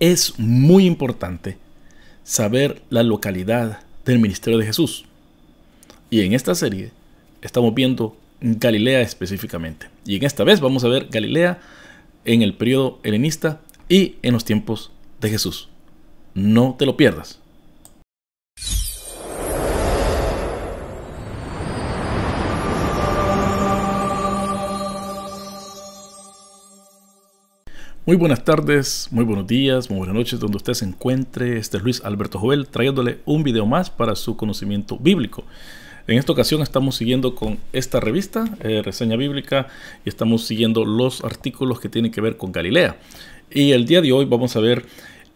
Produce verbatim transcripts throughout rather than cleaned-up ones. Es muy importante saber la localidad del ministerio de Jesús. Y en esta serie estamos viendo Galilea específicamente. Y en esta vez vamos a ver Galilea en el periodo helenista y en los tiempos de Jesús. No te lo pierdas. Muy buenas tardes, muy buenos días, muy buenas noches, donde usted se encuentre. Este es Luis Alberto Jovel trayéndole un video más para su conocimiento bíblico. En esta ocasión estamos siguiendo con esta revista, eh, Reseña Bíblica, y estamos siguiendo los artículos que tienen que ver con Galilea. Y el día de hoy vamos a ver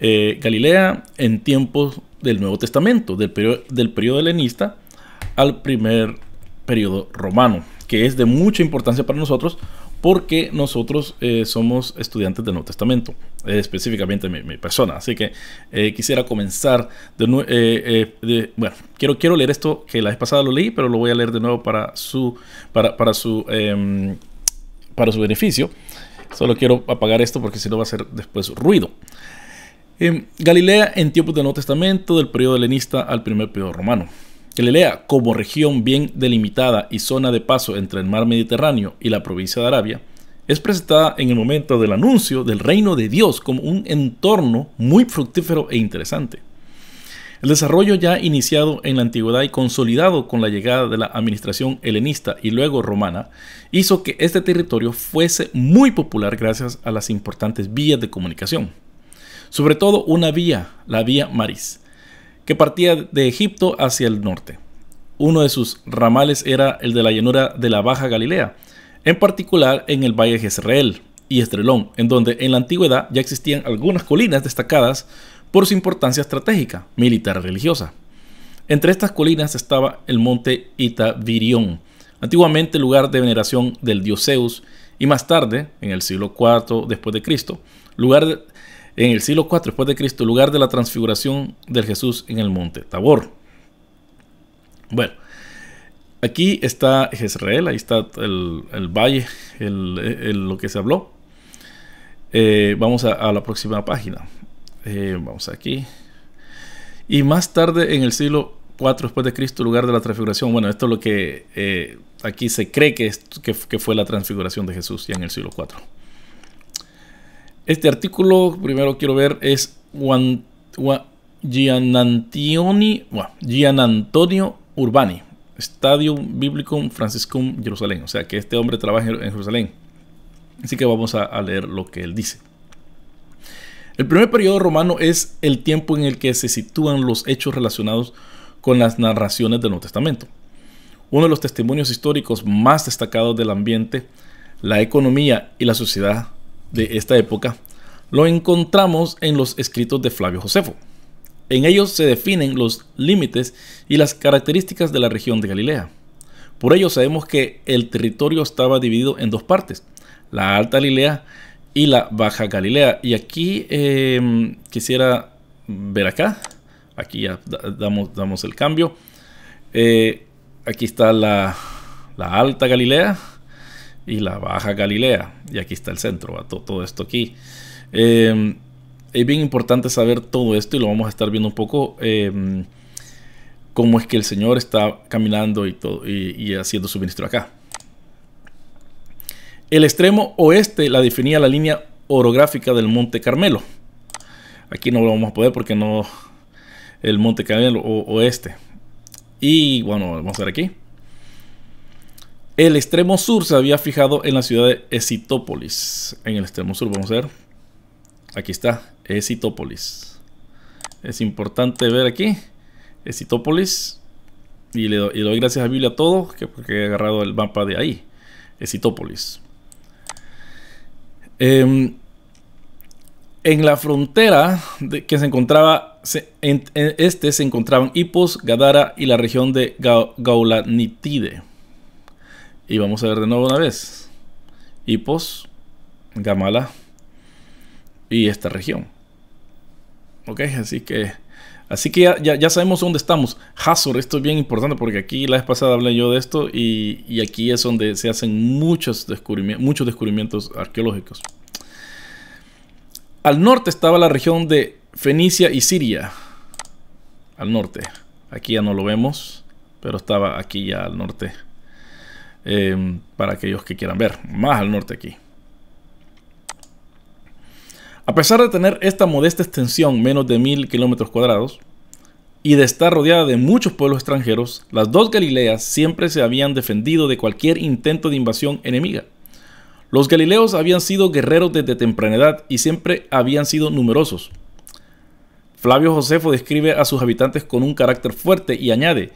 eh, Galilea en tiempos del Nuevo Testamento, del periodo, del periodo helenista al primer periodo romano, que es de mucha importancia para nosotros, porque nosotros eh, somos estudiantes del Nuevo Testamento, eh, específicamente mi, mi persona. Así que eh, quisiera comenzar de nuevo. Eh, eh, de, bueno, quiero, quiero leer esto que la vez pasada lo leí, pero lo voy a leer de nuevo para su, para, para su, eh, para su beneficio. Solo quiero apagar esto porque si no va a hacer después ruido. Eh, Galilea en tiempos del Nuevo Testamento, del periodo helenista al primer periodo romano. Galilea, como región bien delimitada y zona de paso entre el mar Mediterráneo y la provincia de Arabia, es presentada en el momento del anuncio del reino de Dios como un entorno muy fructífero e interesante. El desarrollo ya iniciado en la antigüedad y consolidado con la llegada de la administración helenista y luego romana, hizo que este territorio fuese muy popular gracias a las importantes vías de comunicación. Sobre todo una vía, la vía Maris, que partía de Egipto hacia el norte. Uno de sus ramales era el de la llanura de la Baja Galilea, en particular en el valle de Jezreel y Estrelón, en donde en la antigüedad ya existían algunas colinas destacadas por su importancia estratégica, militar y religiosa. Entre estas colinas estaba el monte Itavirión, antiguamente lugar de veneración del dios Zeus, y más tarde, en el siglo cuatro después de Cristo, lugar de En el siglo cuatro después de Cristo, lugar de la transfiguración del Jesús en el monte Tabor. Bueno, aquí está Jezreel, ahí está el, el valle, el, el, lo que se habló. Eh, vamos a, a la próxima página. Eh, vamos aquí. Y más tarde, en el siglo cuatro después de Cristo, lugar de la transfiguración. Bueno, esto es lo que eh, aquí se cree que, es, que, que fue la transfiguración de Jesús ya en el siglo cuatro. Este artículo, primero quiero ver, es Juan, Juan, Gianantonio, bueno, Gianantonio Urbani, Studium Biblicum Franciscanum, Jerusalén. O sea, que este hombre trabaja en Jerusalén. Así que vamos a, a leer lo que él dice. El primer periodo romano es el tiempo en el que se sitúan los hechos relacionados con las narraciones del Nuevo Testamento. Uno de los testimonios históricos más destacados del ambiente, la economía y la sociedad de esta época, lo encontramos en los escritos de Flavio Josefo. En ellos se definen los límites y las características de la región de Galilea. Por ello sabemos que el territorio estaba dividido en dos partes, la Alta Galilea y la Baja Galilea. Y aquí eh, quisiera ver acá, aquí ya damos, damos el cambio. Eh, aquí está la, la Alta Galilea y la Baja Galilea, y aquí está el centro, todo, todo esto aquí. Eh, es bien importante saber todo esto y lo vamos a estar viendo un poco, eh, cómo es que el Señor está caminando y, todo, y, y haciendo su ministro acá. El extremo oeste la definía la línea orográfica del Monte Carmelo. Aquí no lo vamos a poder porque no, el Monte Carmelo o, oeste. Y bueno, vamos a ver aquí. El extremo sur se había fijado en la ciudad de Escitópolis. En el extremo sur, vamos a ver. Aquí está, Escitópolis. Es importante ver aquí, Escitópolis. Y le doy, y le doy gracias a Biblia a todo, que porque he agarrado el mapa de ahí, Escitópolis. Eh, en la frontera de, que se encontraba, se, en, en este se encontraban Hippos, Gadara y la región de Ga, Gaulanitide. Y vamos a ver de nuevo una vez. Hippos, Gamala y esta región. Ok, así que así que ya, ya, ya sabemos dónde estamos. Hazor, esto es bien importante porque aquí la vez pasada hablé yo de esto y, y aquí es donde se hacen muchos descubrimientos, muchos descubrimientos arqueológicos. Al norte estaba la región de Fenicia y Siria. Al norte. Aquí ya no lo vemos, pero estaba aquí ya al norte. Eh, para aquellos que quieran ver, más al norte aquí. A pesar de tener esta modesta extensión, menos de mil kilómetros cuadrados, y de estar rodeada de muchos pueblos extranjeros, las dos Galileas siempre se habían defendido de cualquier intento de invasión enemiga. Los galileos habían sido guerreros desde temprana edad y siempre habían sido numerosos. Flavio Josefo describe a sus habitantes con un carácter fuerte y añade: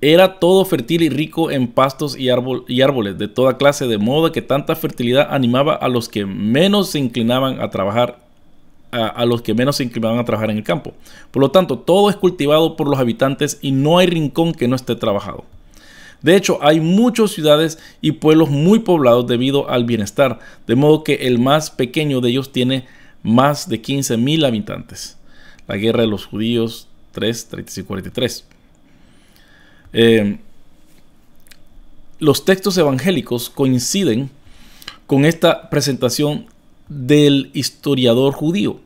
era todo fértil y rico en pastos y, árbol y árboles de toda clase, de modo que tanta fertilidad animaba a los que menos se inclinaban a trabajar a, a los que menos se inclinaban a trabajar en el campo. Por lo tanto, todo es cultivado por los habitantes y no hay rincón que no esté trabajado. De hecho, hay muchas ciudades y pueblos muy poblados debido al bienestar, de modo que el más pequeño de ellos tiene más de quince mil habitantes. La guerra de los judíos tres, treinta y cinco, cuarenta y tres. Eh, los textos evangélicos coinciden con esta presentación del historiador judío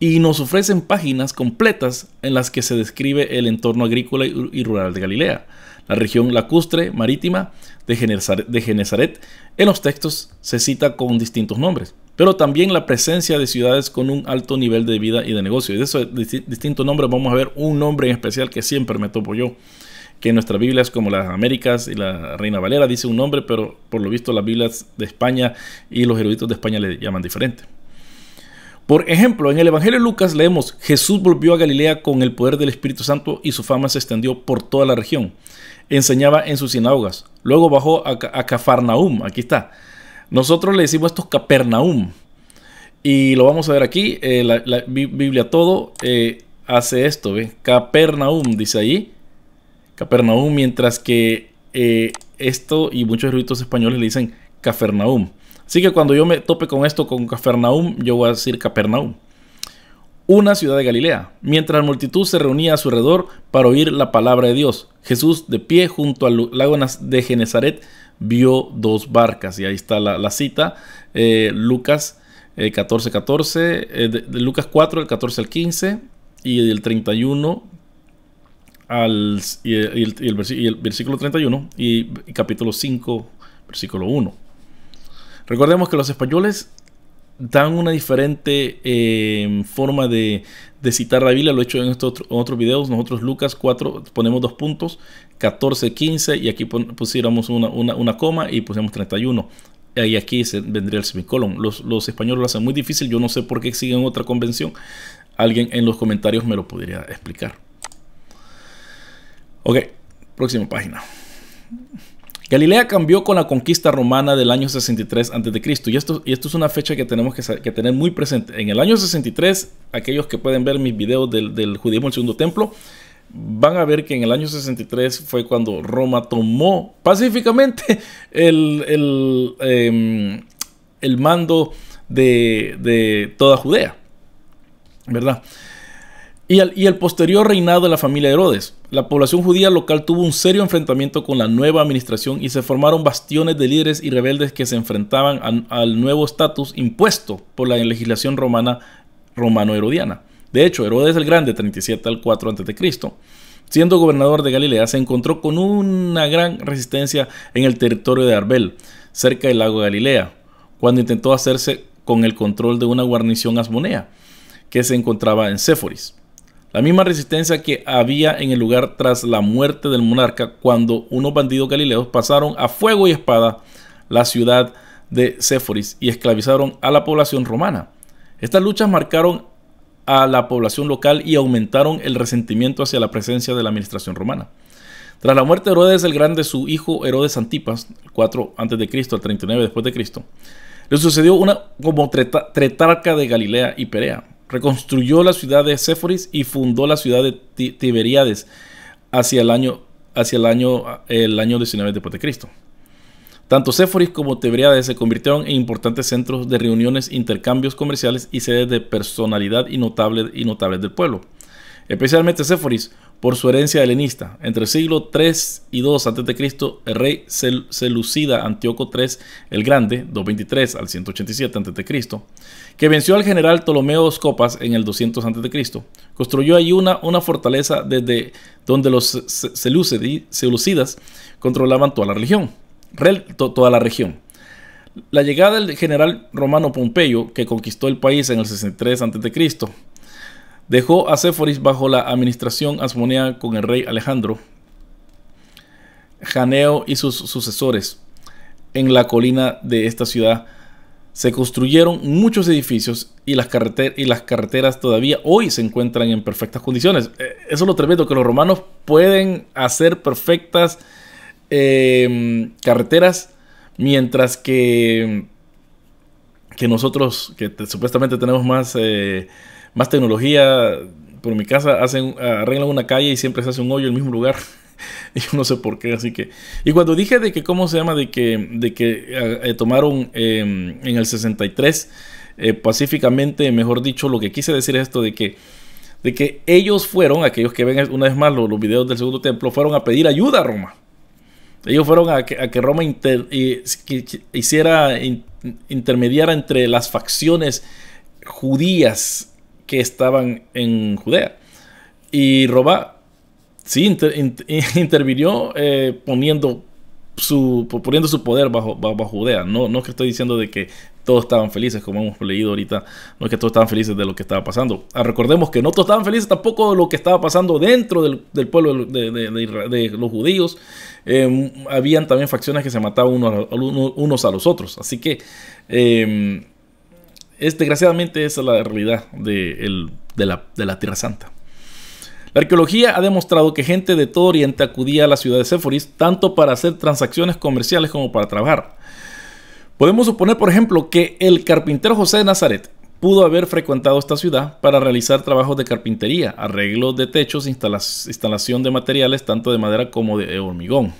y nos ofrecen páginas completas en las que se describe el entorno agrícola y rural de Galilea, la región lacustre, marítima, de Genezaret. En los textos se cita con distintos nombres, pero también la presencia de ciudades con un alto nivel de vida y de negocio. Y de esos distintos nombres vamos a ver un nombre en especial que siempre me topo yo, que en nuestras Biblias, como las Américas y la Reina Valera, dice un nombre, pero por lo visto las Biblias de España y los eruditos de España le llaman diferente. Por ejemplo, en el Evangelio de Lucas leemos: Jesús volvió a Galilea con el poder del Espíritu Santo y su fama se extendió por toda la región. Enseñaba en sus sinagogas. Luego bajó a, a Capernaum. Aquí está. Nosotros le decimos esto Capernaum. Y lo vamos a ver aquí. Eh, la, la Biblia todo eh, hace esto. ¿Ves? Capernaum dice ahí. Capernaum, mientras que eh, esto y muchos eruditos españoles le dicen Capernaum. Así que cuando yo me tope con esto, con Capernaum, yo voy a decir Capernaum. Una ciudad de Galilea. Mientras la multitud se reunía a su alrededor para oír la palabra de Dios, Jesús, de pie junto al lago de Genezaret, vio dos barcas. Y ahí está la, la cita, eh, Lucas eh, catorce, catorce, eh, de, de Lucas cuatro, el catorce al quince, y del treinta y uno. Al, y, el, y, el, y el versículo treinta y uno y, y capítulo cinco, versículo uno. Recordemos que los españoles dan una diferente eh, forma de, de citar la Biblia. Lo he hecho en, estos otro, en otros videos. Nosotros Lucas cuatro ponemos dos puntos, catorce, quince, y aquí pon, pusiéramos una, una, una coma y pusimos treinta y uno. Y aquí se, vendría el semicolon. Los, los españoles lo hacen muy difícil. Yo no sé por qué siguen otra convención. Alguien en los comentarios me lo podría explicar. Ok, próxima página. Galilea cambió con la conquista romana del año sesenta y tres antes de Cristo. Y esto, y esto es una fecha que tenemos que, que tener muy presente. En el año sesenta y tres, aquellos que pueden ver mis videos del, del judaísmo del segundo templo, van a ver que en el año sesenta y tres fue cuando Roma tomó pacíficamente el, el, eh, el mando de, de toda Judea, ¿verdad? Y el, y el posterior reinado de la familia de Herodes. La población judía local tuvo un serio enfrentamiento con la nueva administración y se formaron bastiones de líderes y rebeldes que se enfrentaban a, al nuevo estatus impuesto por la legislación romana romano-herodiana. De hecho, Herodes el Grande, treinta y siete al cuatro antes de Cristo, siendo gobernador de Galilea, se encontró con una gran resistencia en el territorio de Arbel, cerca del lago de Galilea, cuando intentó hacerse con el control de una guarnición asmonea que se encontraba en Seforis. La misma resistencia que había en el lugar tras la muerte del monarca, cuando unos bandidos galileos pasaron a fuego y espada la ciudad de Séforis y esclavizaron a la población romana. Estas luchas marcaron a la población local y aumentaron el resentimiento hacia la presencia de la administración romana. Tras la muerte de Herodes el Grande, su hijo Herodes Antipas, el cuatro antes de Cristo al treinta y nueve después de Cristo, le sucedió una, como tretarca de Galilea y Perea. Reconstruyó la ciudad de Séforis y fundó la ciudad de Tiberíades hacia el año, hacia el año, el año diecinueve después de Cristo. Tanto Séforis como Tiberíades se convirtieron en importantes centros de reuniones, intercambios comerciales y sedes de personalidad y notables, y notables del pueblo. Especialmente Séforis, por su herencia helenista. Entre el siglo tres y dos antes de Cristo, el rey Seleucida Antioco tercero el Grande, doscientos veintitrés al ciento ochenta y siete antes de Cristo, que venció al general Ptolomeo Scopas en el doscientos antes de Cristo, construyó allí una, una fortaleza desde donde los seleucidas controlaban toda la región. Toda la región. La llegada del general romano Pompeyo, que conquistó el país en el sesenta y tres antes de Cristo, dejó a Seforis bajo la administración asmonea con el rey Alejandro Janeo y sus sucesores. En la colina de esta ciudad se construyeron muchos edificios y las, carreter y las carreteras todavía hoy se encuentran en perfectas condiciones. Eso es lo tremendo, que los romanos pueden hacer perfectas eh, carreteras, mientras que, que nosotros, que te, supuestamente tenemos más... Eh, Más tecnología. Por mi casa hacen, arreglan una calle y siempre se hace un hoyo en el mismo lugar. Y yo no sé por qué, así que... Y cuando dije de que, ¿cómo se llama? De que, de que eh, tomaron eh, en el sesenta y tres eh, pacíficamente, mejor dicho, lo que quise decir es esto de que, de que ellos fueron, aquellos que ven una vez más los, los videos del Segundo Templo, fueron a pedir ayuda a Roma. Ellos fueron a que, a que Roma inter, eh, que, que hiciera, in, intermediara entre las facciones judías que estaban en Judea, y Roma sí inter, inter, intervinió eh, poniendo su poniendo su poder bajo, bajo Judea. No, no es que estoy diciendo de que todos estaban felices, como hemos leído ahorita, no es que todos estaban felices de lo que estaba pasando. Ah, recordemos que no todos estaban felices tampoco de lo que estaba pasando dentro del, del pueblo de, de, de, de los judíos. Eh, habían también facciones que se mataban unos a, unos a los otros, así que eh, Es, desgraciadamente esa es la realidad de, el, de, la, de la Tierra Santa. La arqueología ha demostrado que gente de todo Oriente acudía a la ciudad de Seforis tanto para hacer transacciones comerciales como para trabajar. Podemos suponer, por ejemplo, que el carpintero José de Nazaret pudo haber frecuentado esta ciudad para realizar trabajos de carpintería, arreglos de techos, instalación de materiales tanto de madera como de hormigón.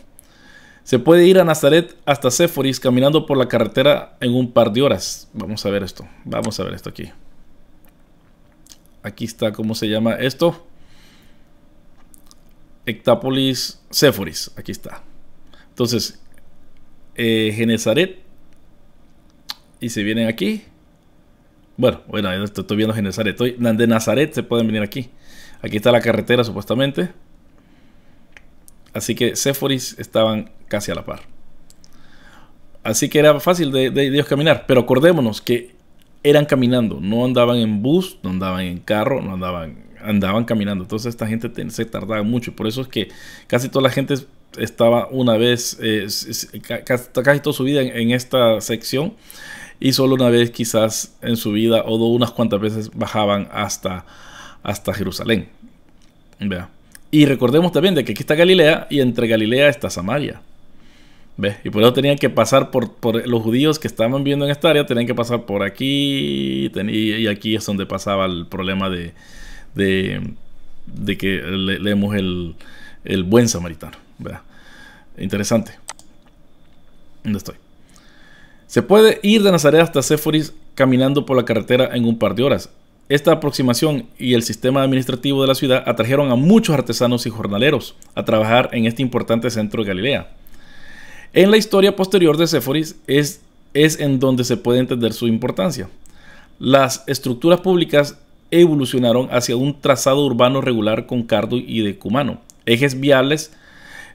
Se puede ir a Nazaret hasta Seforis caminando por la carretera en un par de horas. Vamos a ver esto. Vamos a ver esto aquí. Aquí está, ¿cómo se llama esto? Ectápolis, Seforis. Aquí está. Entonces, eh, Genezaret. Y se vienen aquí. Bueno, bueno, estoy viendo Genezaret. Estoy, de Nazaret se pueden venir aquí. Aquí está la carretera supuestamente. Así que Seforis estaban casi a la par. Así que era fácil de, de, de ellos caminar. Pero acordémonos que eran caminando. No andaban en bus, no andaban en carro, no andaban, andaban caminando. Entonces esta gente te, se tardaba mucho. Por eso es que casi toda la gente estaba una vez, eh, casi, casi toda su vida en, en esta sección. Y solo una vez quizás en su vida o unas cuantas veces bajaban hasta, hasta Jerusalén. Vea. Y recordemos también de que aquí está Galilea y entre Galilea está Samaria. ¿Ves? Y por eso tenían que pasar por, por los judíos que estaban viviendo en esta área, tenían que pasar por aquí y aquí es donde pasaba el problema de, de, de que le, leemos el, el buen samaritano. ¿Verdad? Interesante. ¿Dónde estoy? Se puede ir de Nazaret hasta Seforis caminando por la carretera en un par de horas. Esta aproximación y el sistema administrativo de la ciudad atrajeron a muchos artesanos y jornaleros a trabajar en este importante centro de Galilea. En la historia posterior de Seforis es, es en donde se puede entender su importancia. Las estructuras públicas evolucionaron hacia un trazado urbano regular con cardo y decumano, ejes viales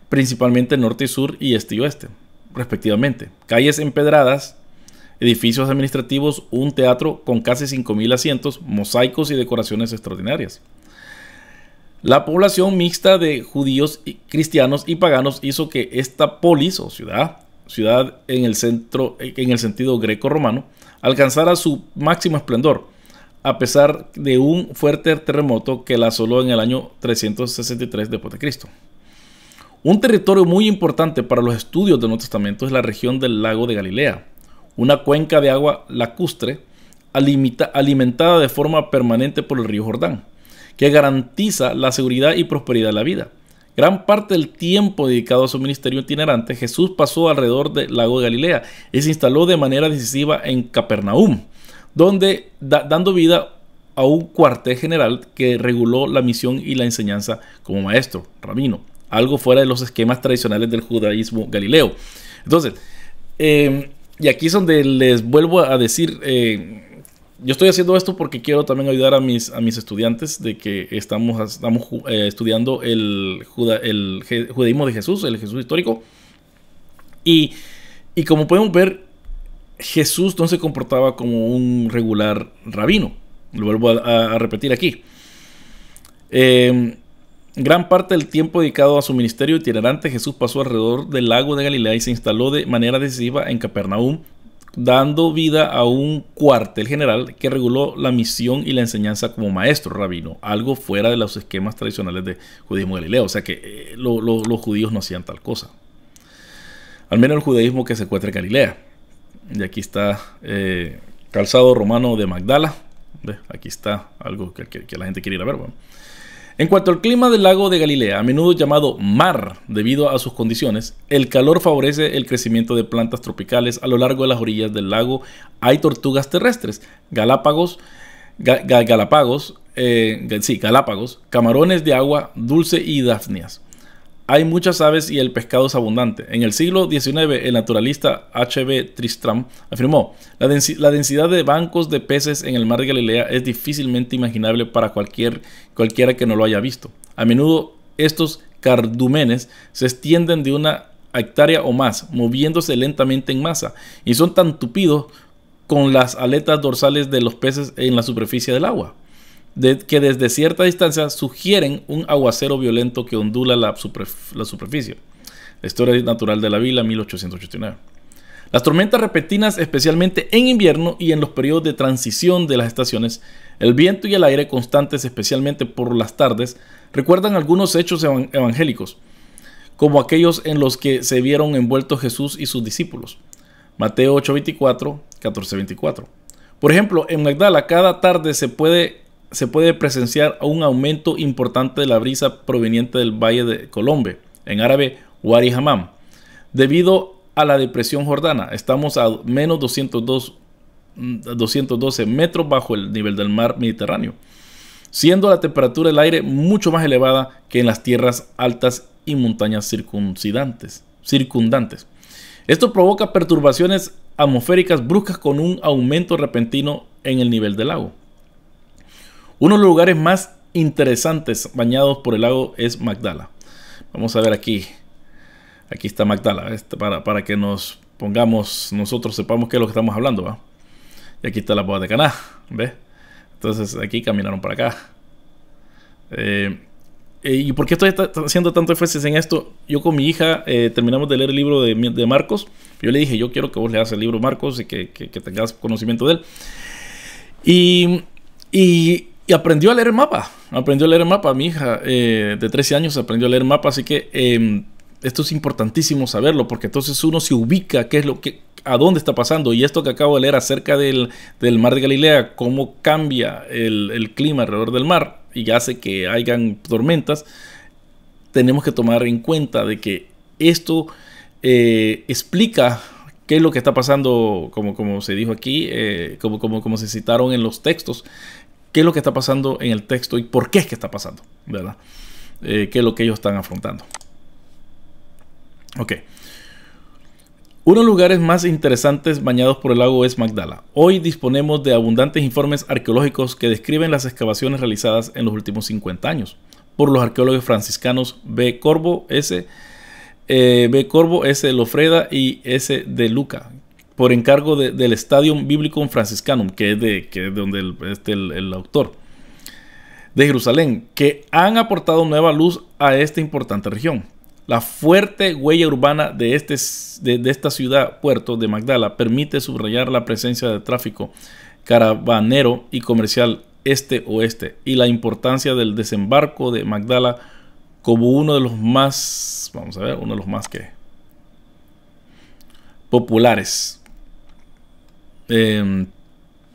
principalmente norte y sur y este y oeste, respectivamente, calles empedradas, edificios administrativos, un teatro con casi cinco mil asientos, mosaicos y decoraciones extraordinarias. La población mixta de judíos, cristianos y paganos hizo que esta polis o ciudad, ciudad en el centro, en el sentido greco-romano, alcanzara su máximo esplendor, a pesar de un fuerte terremoto que la asoló en el año trescientos sesenta y tres después de Cristo. Un territorio muy importante para los estudios del Nuevo Testamento es la región del lago de Galilea, una cuenca de agua lacustre alimentada de forma permanente por el río Jordán, que garantiza la seguridad y prosperidad de la vida. Gran parte del tiempo dedicado a su ministerio itinerante, Jesús pasó alrededor del lago de Galilea y se instaló de manera decisiva en Capernaum, donde da, dando vida a un cuartel general que reguló la misión y la enseñanza como maestro, rabino, algo fuera de los esquemas tradicionales del judaísmo galileo. Entonces, eh, y aquí es donde les vuelvo a decir, eh, yo estoy haciendo esto porque quiero también ayudar a mis, a mis estudiantes de que estamos, estamos eh, estudiando el, juda, el judaísmo de Jesús, el Jesús histórico. Y, y como podemos ver, Jesús no se comportaba como un regular rabino. Lo vuelvo a, a repetir aquí. Eh, gran parte del tiempo dedicado a su ministerio itinerante, Jesús pasó alrededor del lago de Galilea y se instaló de manera decisiva en Capernaum, dando vida a un cuartel general que reguló la misión y la enseñanza como maestro rabino, algo fuera de los esquemas tradicionales de judaísmo galileo. O sea que eh, lo, lo, los judíos no hacían tal cosa, al menos el judaísmo que se encuentra en Galilea. Y aquí está eh, calzado romano de Magdala. ¿Ve? Aquí está algo que, que, que la gente quiere ir a ver, bueno. En cuanto al clima del lago de Galilea, a menudo llamado mar debido a sus condiciones, el calor favorece el crecimiento de plantas tropicales. A lo largo de las orillas del lago hay tortugas terrestres, galápagos, ga, ga, galápagos, eh, sí, galápagos, camarones de agua dulce y dafnias. Hay muchas aves y el pescado es abundante. En el siglo diecinueve, el naturalista H B Tristram afirmó: la, densi la densidad de bancos de peces en el mar de Galilea es difícilmente imaginable para cualquier, cualquiera que no lo haya visto. A menudo estos cardúmenes se extienden de una hectárea o más, moviéndose lentamente en masa, y son tan tupidos con las aletas dorsales de los peces en la superficie del agua, De, que desde cierta distancia sugieren un aguacero violento que ondula la, superf la superficie. La historia natural de la vila, mil ochocientos ochenta y nueve. Las tormentas repentinas, especialmente en invierno y en los periodos de transición de las estaciones, el viento y el aire constantes, especialmente por las tardes, recuerdan algunos hechos evan evangélicos, como aquellos en los que se vieron envueltos Jesús y sus discípulos. Mateo ocho veinticuatro, catorce veinticuatro. Por ejemplo, en Magdala cada tarde se puede... se puede presenciar un aumento importante de la brisa proveniente del valle de Colombe, en árabe Wadi Hammam, debido a la depresión jordana. Estamos a menos doscientos dos, doscientos doce metros bajo el nivel del mar Mediterráneo, siendo la temperatura del aire mucho más elevada que en las tierras altas y montañas circundantes. Esto provoca perturbaciones atmosféricas bruscas con un aumento repentino en el nivel del lago. Uno de los lugares más interesantes bañados por el lago es Magdala. Vamos a ver aquí. Aquí está Magdala, este, para, para que nos pongamos, nosotros sepamos qué es lo que estamos hablando, ¿va? Y aquí está la boda de Caná, ¿ves? Entonces aquí caminaron para acá. Eh, eh, ¿Y por qué estoy haciendo tanto énfasis en esto? Yo con mi hija eh, terminamos de leer el libro de, de Marcos. Yo le dije, yo quiero que vos leas el libro Marcos y que, que, que tengas conocimiento de él. Y... y Y aprendió a leer mapa, aprendió a leer mapa. Mi hija eh, de trece años aprendió a leer mapa, así que eh, esto es importantísimo saberlo, porque entonces uno se ubica qué es lo que, a dónde está pasando. Y esto que acabo de leer acerca del, del mar de Galilea, cómo cambia el, el clima alrededor del mar y hace que hayan tormentas, tenemos que tomar en cuenta de que esto eh, explica qué es lo que está pasando, como, como se dijo aquí, eh, como, como, como se citaron en los textos. ¿Qué es lo que está pasando en el texto y por qué es que está pasando, ¿verdad? Eh, ¿Qué es lo que ellos están afrontando? Ok. Uno de los lugares más interesantes bañados por el lago es Magdala. Hoy disponemos de abundantes informes arqueológicos que describen las excavaciones realizadas en los últimos cincuenta años por los arqueólogos franciscanos B. Corbo, S. Eh, B. Corbo, S. Lofreda y S. de Luca, por encargo de, del Studium Biblicum Franciscanum, que es de, que es de donde el, este el, el autor, de Jerusalén, que han aportado nueva luz a esta importante región. La fuerte huella urbana de, este, de, de esta ciudad, puerto de Magdala, permite subrayar la presencia de tráfico caravanero y comercial este-oeste y la importancia del desembarco de Magdala como uno de los más, vamos a ver, uno de los más que populares. Eh,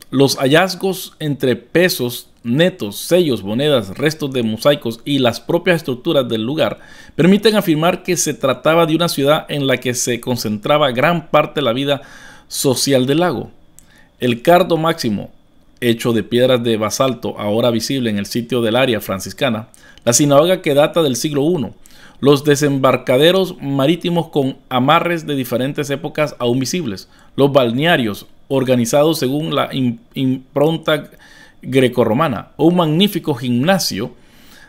los hallazgos entre pesos, netos, sellos, monedas, restos de mosaicos y las propias estructuras del lugar permiten afirmar que se trataba de una ciudad en la que se concentraba gran parte de la vida social del lago. El cardo máximo, hecho de piedras de basalto, ahora visible en el sitio del área franciscana, la sinagoga que data del siglo primero, los desembarcaderos marítimos con amarres de diferentes épocas aún visibles, los balnearios organizados según la impronta grecorromana, un magnífico gimnasio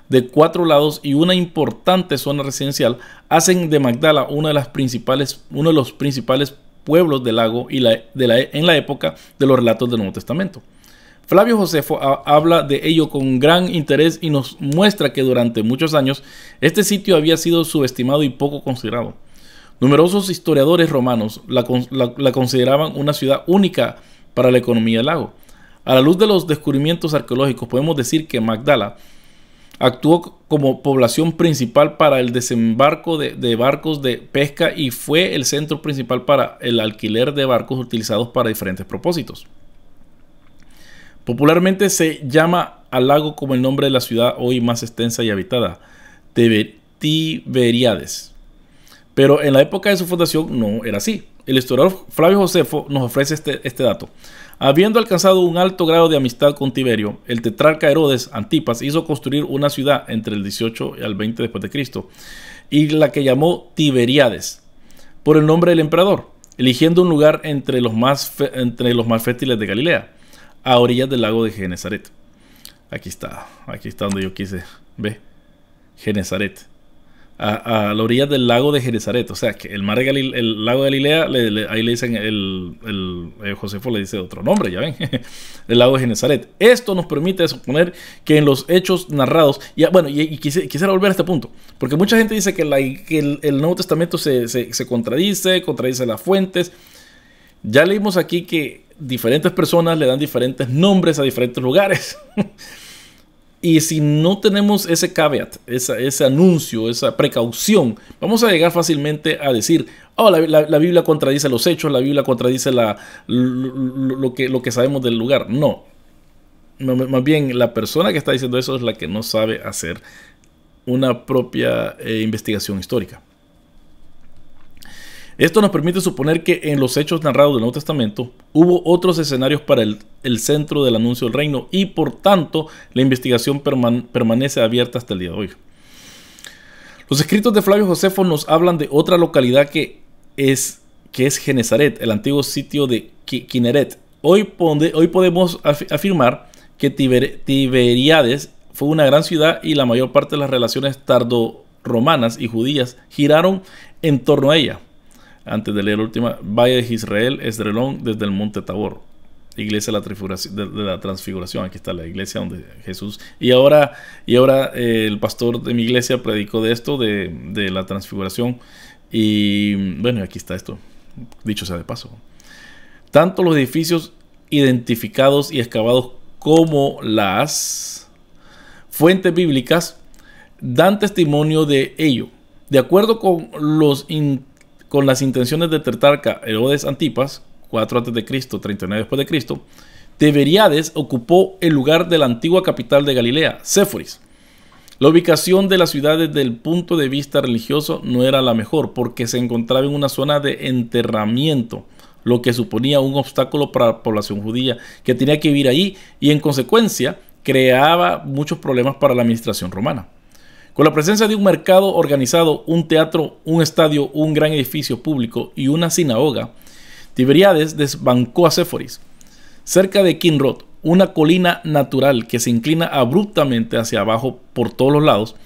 de cuatro lados y una importante zona residencial hacen de Magdala una de las principales, uno de los principales pueblos del lago y la, de la, en la época de los relatos del Nuevo Testamento. Flavio Josefo a, habla de ello con gran interés y nos muestra que durante muchos años este sitio había sido subestimado y poco considerado. Numerosos historiadores romanos la, la, la consideraban una ciudad única para la economía del lago. A la luz de los descubrimientos arqueológicos podemos decir que Magdala actuó como población principal para el desembarco de, de barcos de pesca y fue el centro principal para el alquiler de barcos utilizados para diferentes propósitos. Popularmente se llama al lago como el nombre de la ciudad hoy más extensa y habitada, Tiberíades. Pero en la época de su fundación no era así. El historiador Flavio Josefo nos ofrece este, este dato. Habiendo alcanzado un alto grado de amistad con Tiberio, el tetrarca Herodes Antipas hizo construir una ciudad entre el dieciocho al veinte después de Cristo, y la que llamó Tiberíades, por el nombre del emperador, eligiendo un lugar entre los más, fe, entre los más fértiles de Galilea, a orillas del lago de Genezaret. Aquí está, aquí está donde yo quise, ve, Genezaret. A, a la orilla del lago de Genezaret, o sea que el mar de Galilea, el lago de Galilea, le, le, ahí le dicen, el, el, el Josefo le dice otro nombre, ya ven, el lago de Genezaret. Esto nos permite suponer que en los hechos narrados, y bueno, y, y quise, quisiera volver a este punto, porque mucha gente dice que, la, que el, el Nuevo Testamento se, se, se contradice, contradice las fuentes. Ya leímos aquí que diferentes personas le dan diferentes nombres a diferentes lugares. Y si no tenemos ese caveat, esa, ese anuncio, esa precaución, vamos a llegar fácilmente a decir, oh, la, la, la Biblia contradice los hechos, la Biblia contradice la, lo, lo, que, lo que sabemos del lugar. No, más bien la persona que está diciendo eso es la que no sabe hacer una propia eh, investigación histórica. Esto nos permite suponer que en los hechos narrados del Nuevo Testamento hubo otros escenarios para el, el centro del anuncio del reino y por tanto la investigación perman, permanece abierta hasta el día de hoy. Los escritos de Flavio Josefo nos hablan de otra localidad que es, que es Genezaret, el antiguo sitio de Kineret. Hoy, ponde, hoy podemos af, afirmar que Tiber, Tiberíades fue una gran ciudad y la mayor parte de las relaciones tardorromanas y judías giraron en torno a ella. Antes de leer la última, Valle de Israel, Esdrelón, desde el monte Tabor, iglesia de la transfiguración, de, de la transfiguración. Aquí está la iglesia donde Jesús, y ahora, y ahora eh, el pastor de mi iglesia predicó de esto, de, de la transfiguración, y bueno, aquí está esto, dicho sea de paso. Tanto los edificios identificados y excavados como las fuentes bíblicas dan testimonio de ello. De acuerdo con los con las intenciones del tetrarca Herodes Antipas, cuatro antes de Cristo, treinta y nueve después de Cristo, Tiberíades ocupó el lugar de la antigua capital de Galilea, Seforis. La ubicación de la ciudad desde el punto de vista religioso no era la mejor porque se encontraba en una zona de enterramiento, lo que suponía un obstáculo para la población judía que tenía que vivir allí y en consecuencia creaba muchos problemas para la administración romana. Con la presencia de un mercado organizado, un teatro, un estadio, un gran edificio público y una sinagoga, Tiberíades desbancó a Seforis, cerca de Kinrod, una colina natural que se inclina abruptamente hacia abajo por todos los lados,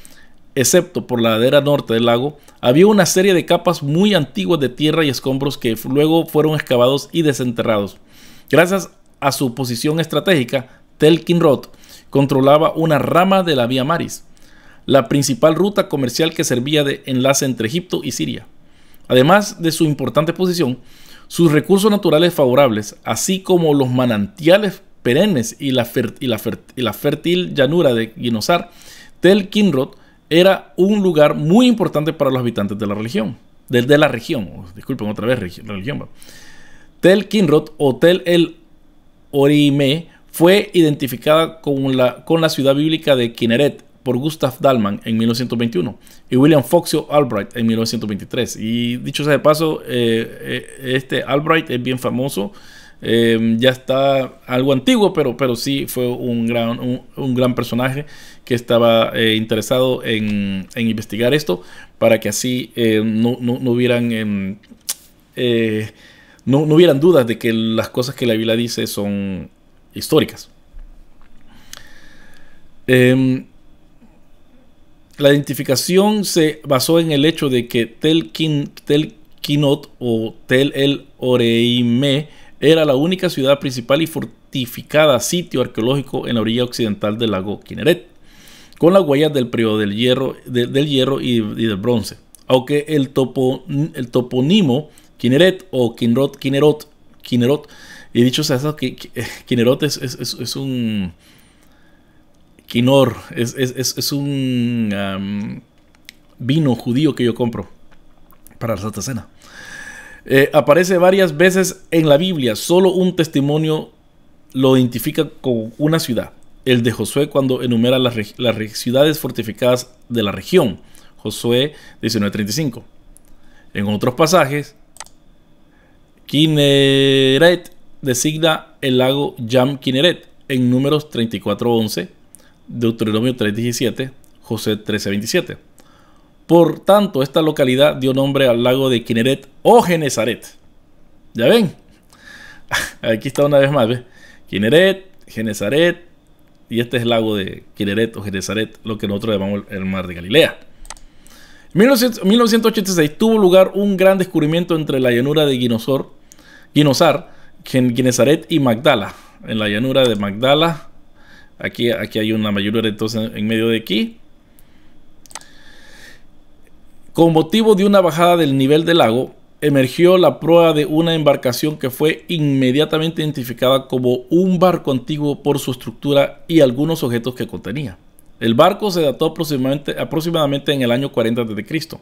excepto por la ladera norte del lago. Había una serie de capas muy antiguas de tierra y escombros que luego fueron excavados y desenterrados. Gracias a su posición estratégica, Tel Kinrod controlaba una rama de la Vía Maris, la principal ruta comercial que servía de enlace entre Egipto y Siria. Además de su importante posición, sus recursos naturales favorables, así como los manantiales perennes y la, y la, y la fértil llanura de Ginosar, Tel Kinrod era un lugar muy importante para los habitantes de la religión. Desde la región, oh, disculpen otra vez, religión. Bro. Tel Kinrod o Tel el Orimé fue identificada con la, con la ciudad bíblica de Kineret por Gustav Dalman en mil novecientos veintiuno y William Foxio Albright en mil novecientos veintitrés. Y dicho sea de paso, eh, este Albright es bien famoso Eh, ya está algo antiguo, pero, pero sí fue un gran, un, un gran personaje que estaba eh, interesado en, en investigar esto para que así eh, no, no, no hubieran eh, eh, no, no hubieran dudas de que las cosas que la Biblia dice son históricas. Eh, la identificación se basó en el hecho de que Tel Kin, Tel Kinot o Tel el Oreime era la única ciudad principal y fortificada sitio arqueológico en la orilla occidental del lago Kinneret, con las huellas del periodo del hierro, de, del hierro y, y del bronce. Aunque el, topo, el topónimo Kinneret o Kinrod, Kinnerot, Kinnerot, y dicho sea eso, que Kinnerot es, es, es, es un Kinor, es, es, es, es un um, vino judío que yo compro para la Santa Cena. Eh, aparece varias veces en la Biblia. Solo un testimonio lo identifica con una ciudad, el de Josué, cuando enumera las, las ciudades fortificadas de la región, Josué diecinueve treinta y cinco. En otros pasajes, Kinneret designa el lago Yam Kinneret en Números treinta y cuatro once, Deuteronomio tres diecisiete, Josué trece veintisiete. Por tanto, esta localidad dio nombre al lago de Kinneret o Genezaret. ¿Ya ven? Aquí está una vez más, ¿ves? Kinneret, Genezaret, y este es el lago de Kinneret o Genezaret, lo que nosotros llamamos el mar de Galilea. En mil novecientos ochenta y seis tuvo lugar un gran descubrimiento entre la llanura de Ginosor, Ginosar, Genezaret y Magdala. En la llanura de Magdala, aquí, aquí hay una mayor entonces en medio de aquí. Con motivo de una bajada del nivel del lago, emergió la proa de una embarcación que fue inmediatamente identificada como un barco antiguo por su estructura y algunos objetos que contenía. El barco se dató aproximadamente, aproximadamente en el año cuarenta antes de Cristo,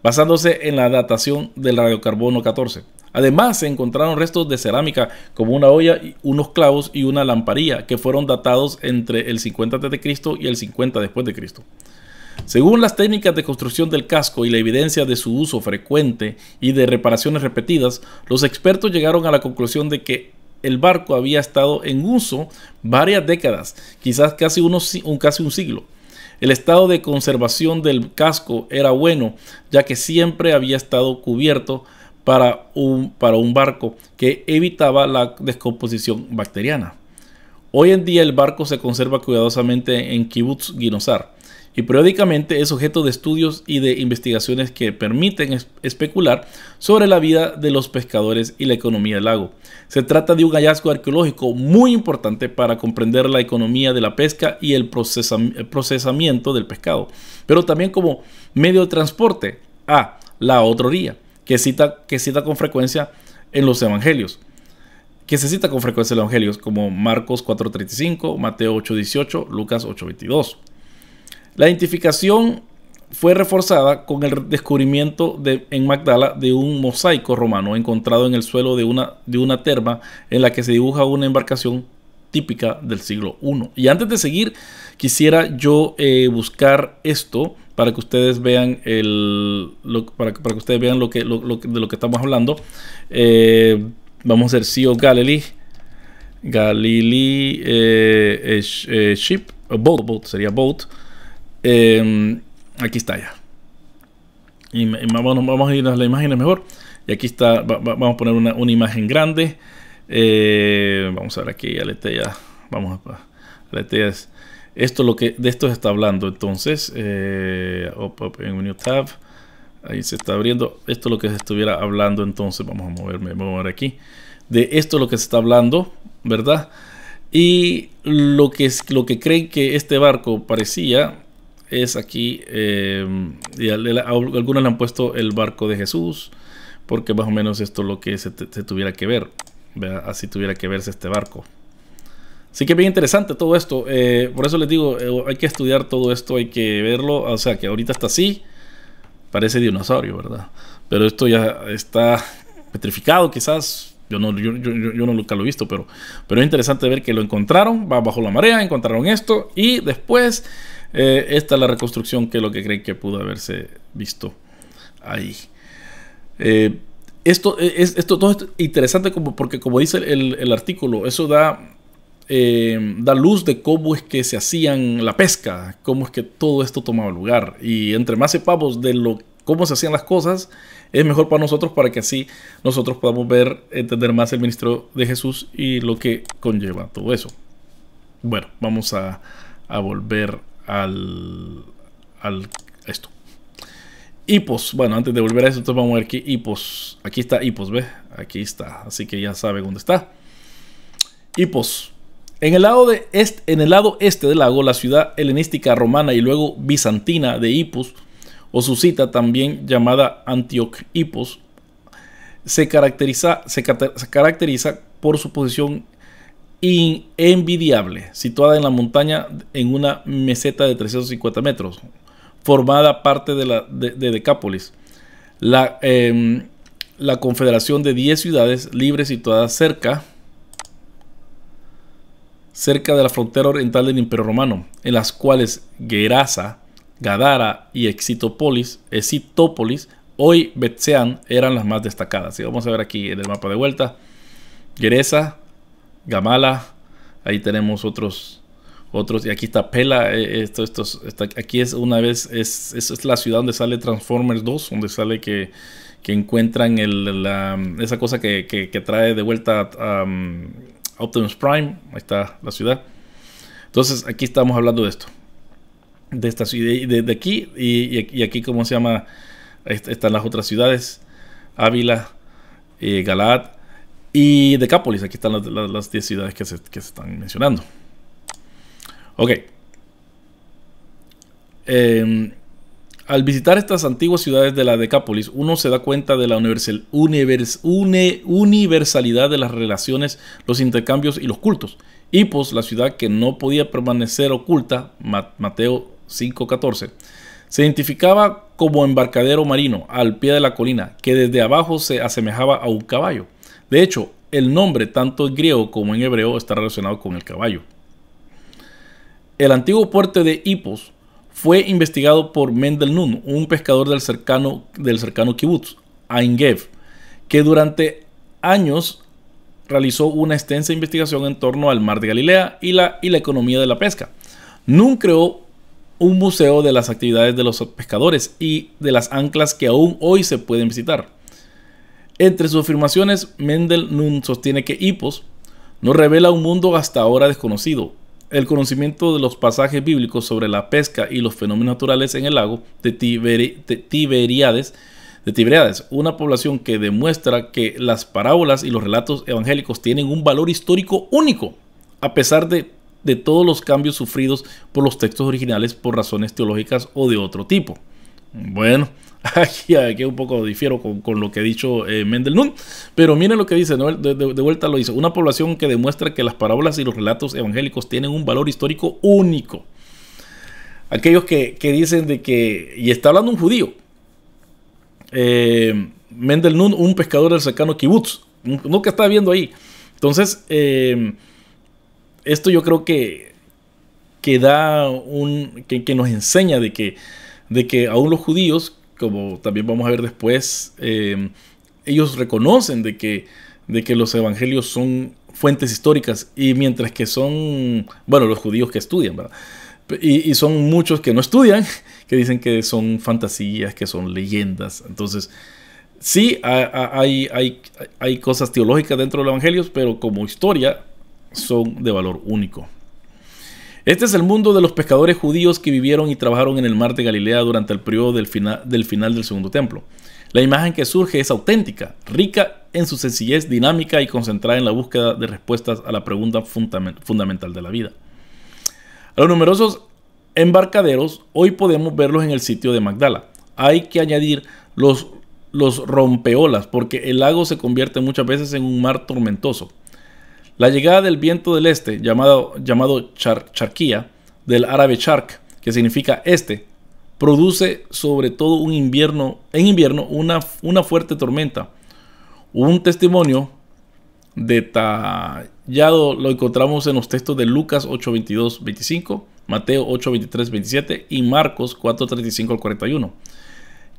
basándose en la datación del radiocarbono catorce. Además, se encontraron restos de cerámica como una olla, unos clavos y una lamparilla que fueron datados entre el cincuenta antes de Cristo y el cincuenta después de Cristo. Según las técnicas de construcción del casco y la evidencia de su uso frecuente y de reparaciones repetidas, los expertos llegaron a la conclusión de que el barco había estado en uso varias décadas, quizás casi, unos, un, casi un siglo. El estado de conservación del casco era bueno, ya que siempre había estado cubierto para un, para un barco que evitaba la descomposición bacteriana. Hoy en día el barco se conserva cuidadosamente en Kibbutz Ginosar, y periódicamente es objeto de estudios y de investigaciones que permiten especular sobre la vida de los pescadores y la economía del lago. Se trata de un hallazgo arqueológico muy importante para comprender la economía de la pesca y el procesamiento del pescado, pero también como medio de transporte a la otra orilla, que cita, que cita con frecuencia en los evangelios. que se cita con frecuencia en los evangelios como Marcos cuatro treinta y cinco, Mateo ocho dieciocho, Lucas ocho veintidós. La identificación fue reforzada con el descubrimiento de, en Magdala de un mosaico romano encontrado en el suelo de una, de una terma en la que se dibuja una embarcación típica del siglo primero. Y antes de seguir, quisiera yo eh, buscar esto para que ustedes vean, el, lo, para, para que ustedes vean lo que, lo, lo, de lo que estamos hablando. Eh, vamos a hacer Sea of Galilee, Galilee eh, eh, eh, Ship, boat, boat, sería boat. Eh, aquí está ya. Y, y vamos, vamos a ir a las imágenes mejor. Y aquí está, va, va, vamos a poner una, una imagen grande. Eh, vamos a ver aquí, aletea. Vamos a aletea. Es, esto es lo que de esto se está hablando. Entonces, eh, up, up, en un new tab. Ahí se está abriendo. Esto es lo que se estuviera hablando. Entonces, vamos a moverme, vamos a mover aquí. De esto es lo que se está hablando, ¿verdad? Y lo que, es, lo que creen que este barco parecía. Es aquí, eh, y a, a, a, algunos le han puesto el barco de Jesús, porque más o menos esto es lo que se, te, se tuviera que ver, ¿verdad? Así tuviera que verse este barco. Así que bien interesante todo esto, eh, por eso les digo, eh, hay que estudiar todo esto, hay que verlo, o sea que ahorita está así, parece dinosaurio, ¿verdad? Pero esto ya está petrificado quizás. Yo, no, yo, yo, yo no nunca lo he visto, pero, pero es interesante ver que lo encontraron, va bajo la marea, encontraron esto y después eh, esta es la reconstrucción que es lo que creen que pudo haberse visto ahí. Eh, Esto es esto, todo esto, interesante como, porque como dice el, el artículo, eso da, eh, da luz de cómo es que se hacían la pesca, cómo es que todo esto tomaba lugar. Y entre más sepamos de lo, cómo se hacían las cosas, es mejor para nosotros, para que así nosotros podamos ver, entender más el ministerio de Jesús y lo que conlleva todo eso. Bueno, vamos a, a volver al, al a esto. Hippos, bueno, antes de volver a eso, entonces vamos a ver aquí Hippos. Aquí está Hippos, ¿ves? Aquí está, así que ya saben dónde está. Hippos. En el lado de este, en el lado este del lago, la ciudad helenística romana y luego bizantina de Hippos, o Susita, también llamada Antioc Hippos, se caracteriza, se, se caracteriza por su posición envidiable, situada en la montaña en una meseta de trescientos cincuenta metros. Formada parte de, la, de, de Decápolis, la, eh, la confederación de diez ciudades libres situadas cerca, cerca de la frontera oriental del Imperio Romano, en las cuales Gerasa, Gadara y Exitopolis, Exitopolis, hoy Betseán, eran las más destacadas. Y vamos a ver aquí en el mapa de vuelta, Gerasa, Gamala, ahí tenemos otros... Otros, y aquí está Pela, eh, esto, esto, esto, aquí es una vez, es, es, es la ciudad donde sale Transformers dos, donde sale que, que encuentran el, la, esa cosa que, que, que trae de vuelta a um, Optimus Prime. Ahí está la ciudad. Entonces aquí estamos hablando de esto, de esta ciudad, de, de aquí, y, y aquí cómo se llama, están las otras ciudades, Ávila, eh, Galaad y Decápolis. Aquí están las diez las, las ciudades que se, que se están mencionando. Ok, eh, al visitar estas antiguas ciudades de la Decápolis, uno se da cuenta de la universal, univers, une, universalidad de las relaciones, los intercambios y los cultos. Hippos, la ciudad que no podía permanecer oculta, Mateo cinco catorce, se identificaba como embarcadero marino al pie de la colina, que desde abajo se asemejaba a un caballo. De hecho, el nombre, tanto en griego como en hebreo, está relacionado con el caballo. El antiguo puerto de Hippos fue investigado por Mendel Nun, un pescador del cercano, del cercano kibutz, Aingev, que durante años realizó una extensa investigación en torno al mar de Galilea y la, y la economía de la pesca. Nun creó un museo de las actividades de los pescadores y de las anclas que aún hoy se pueden visitar. Entre sus afirmaciones, Mendel Nun sostiene que Hippos nos revela un mundo hasta ahora desconocido. El conocimiento de los pasajes bíblicos sobre la pesca y los fenómenos naturales en el lago de, Tiberi, de, Tiberiades, de Tiberiades, una población que demuestra que las parábolas y los relatos evangélicos tienen un valor histórico único, a pesar de, de todos los cambios sufridos por los textos originales por razones teológicas o de otro tipo. Bueno, aquí, aquí un poco difiero con, con lo que ha dicho eh, Mendel Nun, pero miren lo que dice, ¿no? de, de, de vuelta lo dice, una población que demuestra que las parábolas y los relatos evangélicos tienen un valor histórico único. Aquellos que, que dicen de que, y está hablando un judío, eh, Mendel Nun, un pescador del cercano kibutz, no que está viendo ahí. Entonces, eh, esto yo creo que, que da un, que, que nos enseña de que de que aún los judíos, como también vamos a ver después, eh, ellos reconocen de que, de que los evangelios son fuentes históricas, y mientras que son, bueno, los judíos que estudian, ¿verdad? Y, y son muchos que no estudian, que dicen que son fantasías, que son leyendas. Entonces, sí, hay, hay, hay cosas teológicas dentro de los evangelios, pero como historia son de valor único. Este es el mundo de los pescadores judíos que vivieron y trabajaron en el mar de Galilea durante el periodo del, fina del final del Segundo Templo. La imagen que surge es auténtica, rica en su sencillez, dinámica y concentrada en la búsqueda de respuestas a la pregunta fundament fundamental de la vida. A los numerosos embarcaderos hoy podemos verlos en el sitio de Magdala. Hay que añadir los, los rompeolas, porque el lago se convierte muchas veces en un mar tormentoso. La llegada del viento del este, llamado, llamado char, charquía, del árabe chark, que significa este, produce sobre todo un invierno, en invierno una, una fuerte tormenta. Un testimonio detallado lo encontramos en los textos de Lucas ocho veintidós veinticinco, Mateo ocho veintitrés veintisiete y Marcos cuatro treinta y cinco al cuarenta y uno,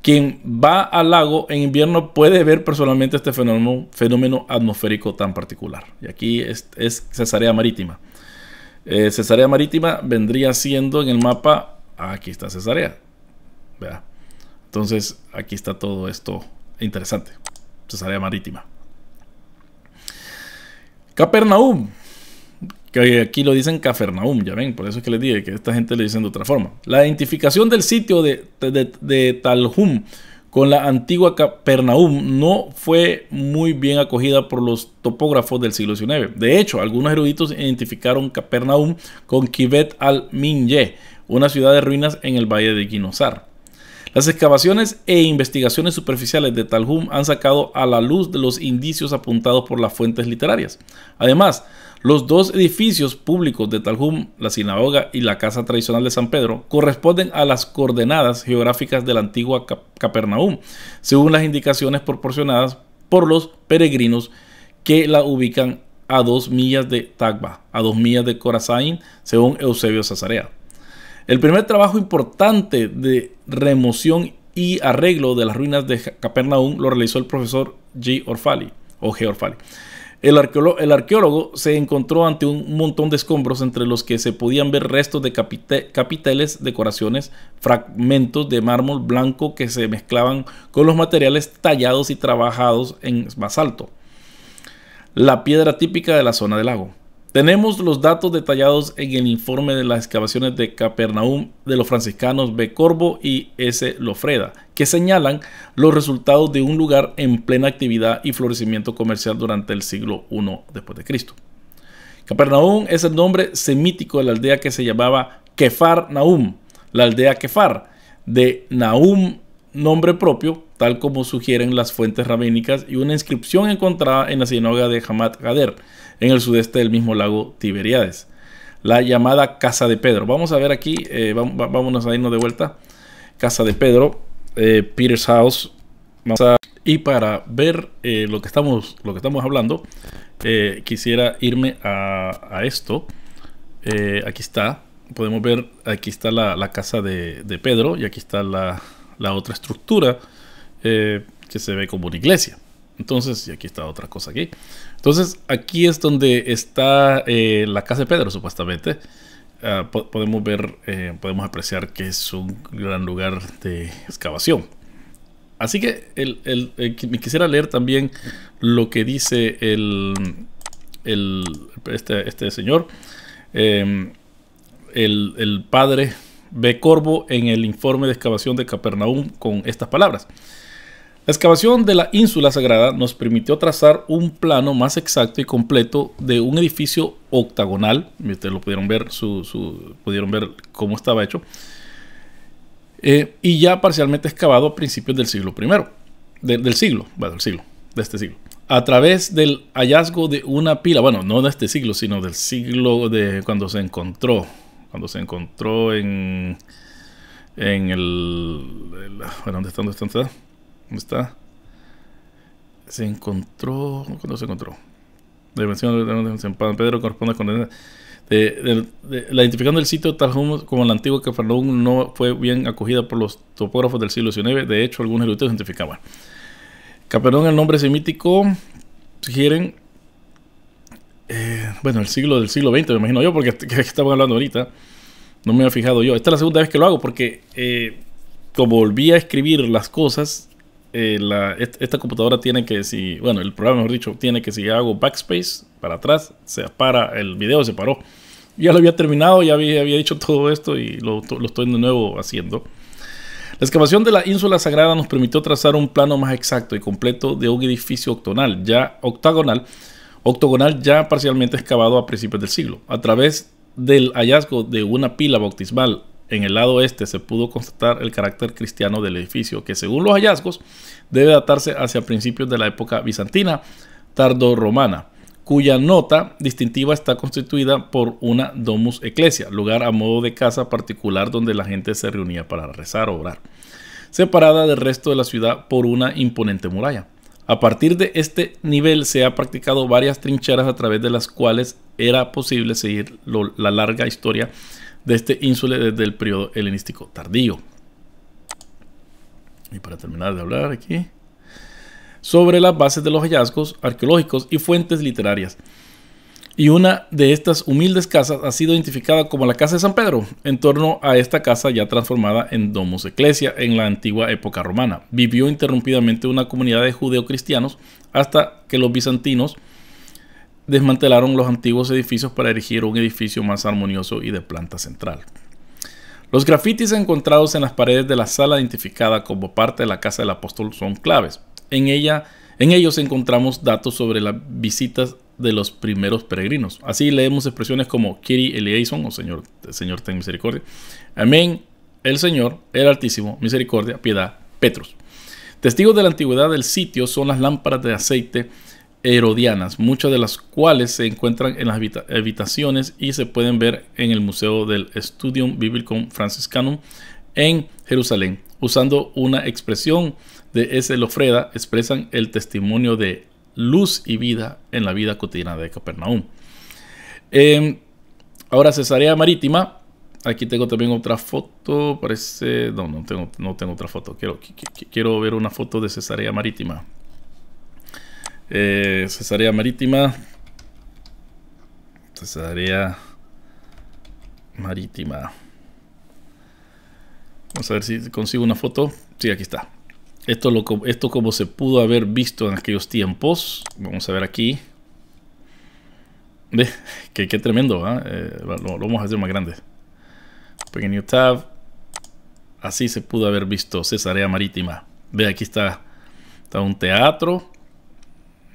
Quien va al lago en invierno puede ver personalmente este fenómeno, fenómeno atmosférico tan particular. Y aquí es, es Cesarea Marítima. Eh, Cesarea Marítima vendría siendo en el mapa... Aquí está Cesarea. Vea. Entonces, aquí está todo esto interesante. Cesarea Marítima. Capernaum. Que aquí lo dicen Capernaum, ya ven, por eso es que les dije que esta gente le dicen de otra forma. La identificación del sitio de, de, de Talhum con la antigua Capernaum no fue muy bien acogida por los topógrafos del siglo diecinueve. De hecho, algunos eruditos identificaron Capernaum con Kibet al-Minye, una ciudad de ruinas en el valle de Guinozar. Las excavaciones e investigaciones superficiales de Talhum han sacado a la luz de los indicios apuntados por las fuentes literarias. Además, los dos edificios públicos de Talhum, la sinagoga y la casa tradicional de San Pedro, corresponden a las coordenadas geográficas de la antigua Capernaum, según las indicaciones proporcionadas por los peregrinos que la ubican a dos millas de Tagba, a dos millas de Corazain, según Eusebio de Cesarea. El primer trabajo importante de remoción y arreglo de las ruinas de Capernaum lo realizó el profesor G. Orfali, o G. Orfali. El arqueólogo, el arqueólogo se encontró ante un montón de escombros entre los que se podían ver restos de capite, capiteles, decoraciones, fragmentos de mármol blanco que se mezclaban con los materiales tallados y trabajados en basalto, la piedra típica de la zona del lago. Tenemos los datos detallados en el informe de las excavaciones de Capernaum de los franciscanos B. Corbo y S. Lofreda, que señalan los resultados de un lugar en plena actividad y florecimiento comercial durante el siglo primero después de Cristo. Capernaum es el nombre semítico de la aldea que se llamaba Kefarnaum, la aldea Kefar, de Naum, nombre propio, tal como sugieren las fuentes rabínicas y una inscripción encontrada en la sinagoga de Hamat Gader, en el sudeste del mismo lago Tiberíades, la llamada Casa de Pedro. Vamos a ver aquí, eh, vámonos a irnos de vuelta. Casa de Pedro, eh, Peter's House. Vamos a, y para ver eh, lo, que estamos, lo que estamos hablando, eh, quisiera irme a, a esto. Eh, aquí está, podemos ver, aquí está la, la Casa de, de Pedro y aquí está la, la otra estructura eh, que se ve como una iglesia. Entonces, y aquí está otra cosa aquí. Entonces, aquí es donde está eh, la casa de Pedro, supuestamente. Uh, po podemos ver, eh, podemos apreciar que es un gran lugar de excavación. Así que el, el, el, me quisiera leer también lo que dice el, el, este, este señor, eh, el, el padre B. Corbo, en el informe de excavación de Capernaum con estas palabras. La excavación de la ínsula sagrada nos permitió trazar un plano más exacto y completo de un edificio octagonal. Ustedes lo pudieron ver, su, su, pudieron ver cómo estaba hecho. Eh, y ya parcialmente excavado a principios del siglo primero. De, del siglo, bueno, del siglo, de este siglo. A través del hallazgo de una pila, bueno, no de este siglo, sino del siglo de cuando se encontró. Cuando se encontró en... En el... el ¿Dónde está? ¿Dónde está? ¿Dónde está? ¿Dónde está? Se encontró. ¿Cuándo se encontró? La dimensión de San Pedro corresponde con la, de, de, de, la identificación del sitio tal como la antigua Capernaum no fue bien acogida por los topógrafos del siglo diecinueve. De hecho, algunos eruditos identificaban Capernaum, el nombre semítico, sugieren. Eh, bueno, el siglo del siglo veinte, me imagino yo, porque que estamos hablando ahorita. No me he fijado yo. Esta es la segunda vez que lo hago porque, eh, como volví a escribir las cosas. Eh, la, esta computadora tiene que, si bueno, el programa mejor dicho, tiene que si hago backspace para atrás, se para el video, se paró. Ya lo había terminado, ya había, había dicho todo esto y lo, lo estoy de nuevo haciendo. La excavación de la ínsula sagrada nos permitió trazar un plano más exacto y completo de un edificio octagonal, ya, octagonal, octagonal ya parcialmente excavado a principios del siglo. A través del hallazgo de una pila bautismal en el lado este se pudo constatar el carácter cristiano del edificio, que según los hallazgos debe datarse hacia principios de la época bizantina tardorromana, cuya nota distintiva está constituida por una domus ecclesia, lugar a modo de casa particular donde la gente se reunía para rezar o orar, separada del resto de la ciudad por una imponente muralla. A partir de este nivel se ha practicado varias trincheras a través de las cuales era posible seguir lo, la larga historia de este ínsule desde el periodo helenístico tardío. y para terminar de hablar aquí, sobre las bases de los hallazgos arqueológicos y fuentes literarias. Y una de estas humildes casas ha sido identificada como la Casa de San Pedro, en torno a esta casa ya transformada en Domus Ecclesia en la antigua época romana. Vivió interrumpidamente una comunidad de judeocristianos hasta que los bizantinos desmantelaron los antiguos edificios para erigir un edificio más armonioso y de planta central. Los grafitis encontrados en las paredes de la sala identificada como parte de la Casa del Apóstol son claves. En ella, en ellos encontramos datos sobre las visitas de los primeros peregrinos. Así leemos expresiones como Kyrie eleison, o Señor, Señor ten misericordia, amén, el Señor, el Altísimo, misericordia, piedad, Petrus. Testigos de la antigüedad del sitio son las lámparas de aceite herodianas, muchas de las cuales se encuentran en las habita habitaciones y se pueden ver en el Museo del Studium Biblicum Franciscanum en Jerusalén. Usando una expresión de S. Lofreda, expresan el testimonio de luz y vida en la vida cotidiana de Capernaum. Eh, ahora, Cesarea Marítima. Aquí tengo también otra foto. Parece. No, no tengo, no tengo otra foto. Quiero, qu quiero ver una foto de Cesarea Marítima. Eh, Cesarea Marítima. Cesarea Marítima. Vamos a ver si consigo una foto. Sí, aquí está. Esto, lo, esto como se pudo haber visto en aquellos tiempos. Vamos a ver aquí. Eh, que, que tremendo, ¿eh? Eh, lo, lo vamos a hacer más grande. Pequeño tab. Así se pudo haber visto Cesarea Marítima. Ve, aquí está, está un teatro.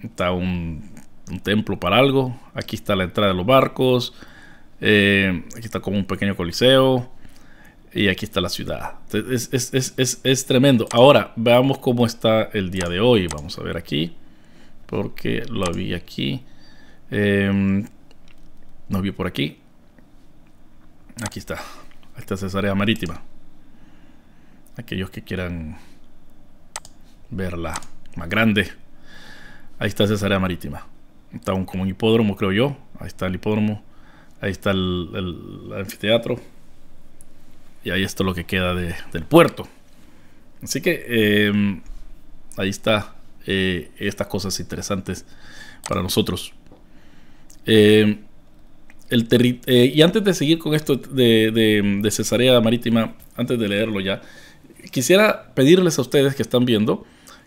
Está un, un templo para algo. Aquí está la entrada de los barcos. Eh, aquí está como un pequeño coliseo. Y aquí está la ciudad. Es, es, es, es, es tremendo. Ahora veamos cómo está el día de hoy. Vamos a ver aquí, porque lo vi aquí. Eh, lo vi por aquí. Aquí está. Esta es Cesarea Marítima. Aquellos que quieran verla más grande. Ahí está Cesarea Marítima. Está un, como un hipódromo, creo yo. Ahí está el hipódromo. Ahí está el, el, el anfiteatro. Y ahí está lo que queda de, del puerto. Así que eh, ahí está eh, estas cosas interesantes para nosotros. Eh, el terri eh, y antes de seguir con esto de, de, de Cesarea Marítima, antes de leerlo ya, quisiera pedirles a ustedes que están viendo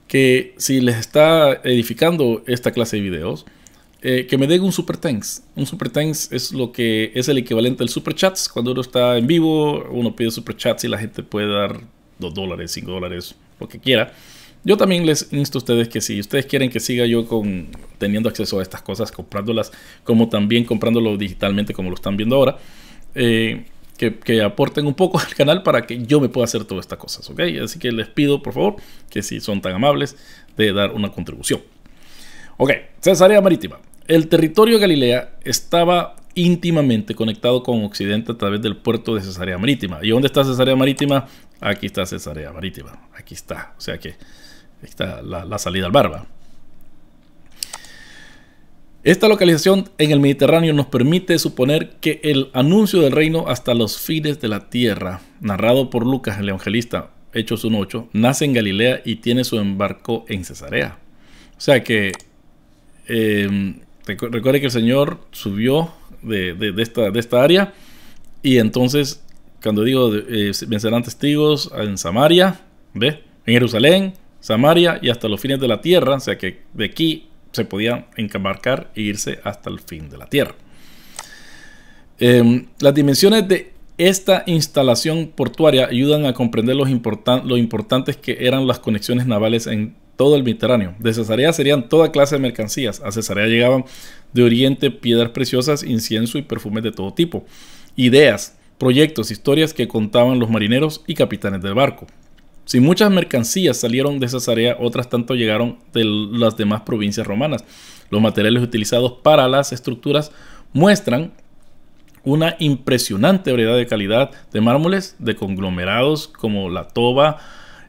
que si les está edificando esta clase de videos, Eh, que me den un super thanks. Un super thanks es lo que es el equivalente al super chats. Cuando uno está en vivo, uno pide super chats y la gente puede dar dos dólares, cinco dólares, lo que quiera. Yo también les insto a ustedes que si ustedes quieren que siga yo con, teniendo acceso a estas cosas, comprándolas, como también comprándolo digitalmente como lo están viendo ahora, eh, que, que aporten un poco al canal para que yo me pueda hacer todas estas cosas, ¿ok? Así que les pido por favor que si son tan amables de dar una contribución. Ok, Cesarea Marítima. El territorio de Galilea estaba íntimamente conectado con Occidente a través del puerto de Cesarea Marítima. ¿Y dónde está Cesarea Marítima? Aquí está Cesarea Marítima. Aquí está. O sea que está la, la salida al mar. Esta localización en el Mediterráneo nos permite suponer que el anuncio del reino hasta los fines de la tierra, narrado por Lucas el evangelista, Hechos uno ocho, nace en Galilea y tiene su embarco en Cesarea. O sea que eh, recuerde que el Señor subió de, de, de, esta, de esta área, y entonces cuando digo eh, vencerán testigos en Samaria, ¿ve? En Jerusalén, Samaria y hasta los fines de la tierra. O sea que de aquí se podían embarcar e irse hasta el fin de la tierra. Eh, las dimensiones de esta instalación portuaria ayudan a comprender los importan lo importantes que eran las conexiones navales en todo el Mediterráneo. De Cesarea serían toda clase de mercancías. A Cesarea llegaban de Oriente piedras preciosas, incienso y perfumes de todo tipo, ideas, proyectos, historias que contaban los marineros y capitanes del barco. Si muchas mercancías salieron de Cesarea, otras tanto llegaron de las demás provincias romanas. Los materiales utilizados para las estructuras muestran una impresionante variedad de calidad de mármoles, de conglomerados como la toba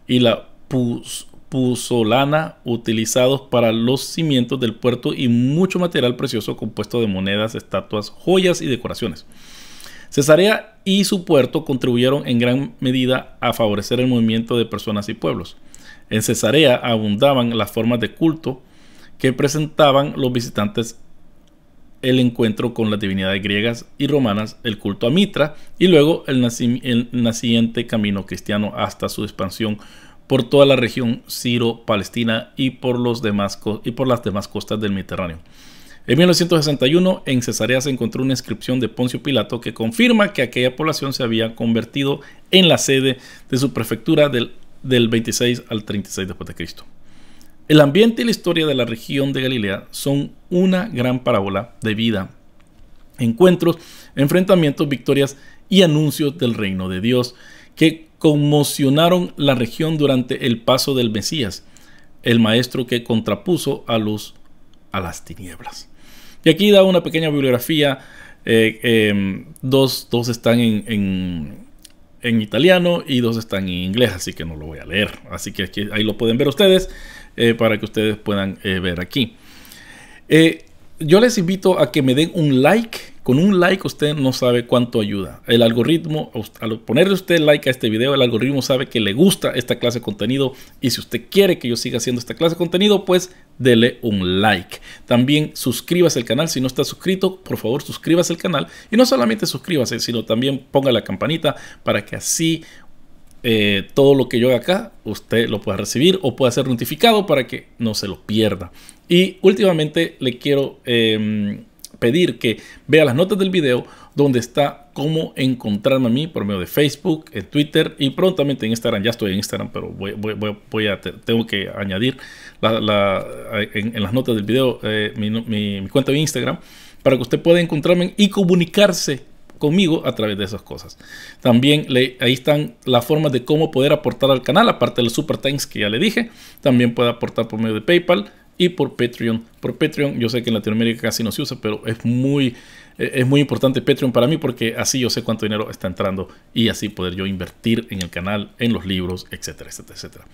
y la pus puzolana utilizados para los cimientos del puerto, y mucho material precioso compuesto de monedas, estatuas, joyas y decoraciones. Cesarea y su puerto contribuyeron en gran medida a favorecer el movimiento de personas y pueblos. En Cesarea abundaban las formas de culto que presentaban los visitantes: el encuentro con las divinidades griegas y romanas, el culto a Mitra y luego el, naci el naciente camino cristiano hasta su expansión por toda la región Ciro-Palestina y, y por las demás costas del Mediterráneo. En mil novecientos sesenta y uno, en Cesarea se encontró una inscripción de Poncio Pilato que confirma que aquella población se había convertido en la sede de su prefectura del, del veintiséis al treinta y seis después de Cristo. El ambiente y la historia de la región de Galilea son una gran parábola de vida, encuentros, enfrentamientos, victorias y anuncios del reino de Dios que conmocionaron la región durante el paso del Mesías, el maestro que contrapuso a luz a las tinieblas. Y aquí da una pequeña bibliografía. Eh, eh, dos, dos están en, en, en italiano y dos están en inglés, así que no lo voy a leer. Así que aquí, ahí lo pueden ver ustedes, eh, para que ustedes puedan eh, ver aquí. Eh, yo les invito a que me den un like. Con un like usted no sabe cuánto ayuda. El algoritmo, al ponerle usted like a este video, el algoritmo sabe que le gusta esta clase de contenido. Y si usted quiere que yo siga haciendo esta clase de contenido, pues dele un like. También suscríbase al canal. Si no está suscrito, por favor suscríbase al canal. Y no solamente suscríbase, sino también ponga la campanita para que así eh, todo lo que yo haga acá, usted lo pueda recibir o pueda ser notificado para que no se lo pierda. Y últimamente le quiero... Eh, pedir que vea las notas del video donde está cómo encontrarme a mí por medio de Facebook, en Twitter y prontamente en Instagram. Ya estoy en Instagram, pero voy, voy, voy, voy a tengo que añadir la, la, en, en las notas del video eh, mi, mi, mi cuenta de Instagram para que usted pueda encontrarme y comunicarse conmigo a través de esas cosas. También le, ahí están las formas de cómo poder aportar al canal, aparte de los super thanks que ya le dije. También puede aportar por medio de PayPal y por Patreon. Por Patreon, yo sé que en Latinoamérica casi no se usa, pero es muy, es muy importante Patreon para mí, porque así yo sé cuánto dinero está entrando y así poder yo invertir en el canal, en los libros, etcétera, etcétera, etcétera.